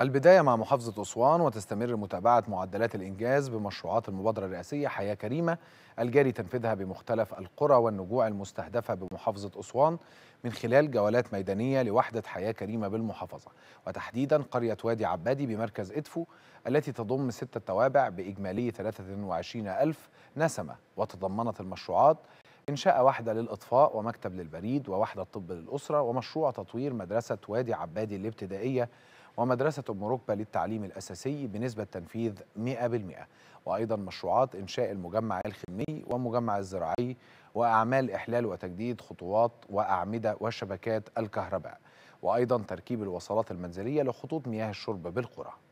البداية مع محافظة أسوان، وتستمر متابعة معدلات الإنجاز بمشروعات المبادرة الرئاسية حياة كريمة الجاري تنفيذها بمختلف القرى والنجوع المستهدفة بمحافظة أسوان من خلال جولات ميدانية لوحدة حياة كريمة بالمحافظة، وتحديدا قرية وادي عبادي بمركز إدفو التي تضم 6 توابع بإجمالي 23,000 نسمة. وتضمنت المشروعات إنشاء وحدة للإطفاء ومكتب للبريد ووحدة طب للأسرة ومشروع تطوير مدرسة وادي عبادي الابتدائية ومدرسة أم ركبة للتعليم الأساسي بنسبة تنفيذ 100%، وأيضا مشروعات إنشاء المجمع الخدمي والمجمع الزراعي وأعمال إحلال وتجديد خطوات وأعمدة وشبكات الكهرباء، وأيضا تركيب الوصلات المنزلية لخطوط مياه الشرب بالقرى.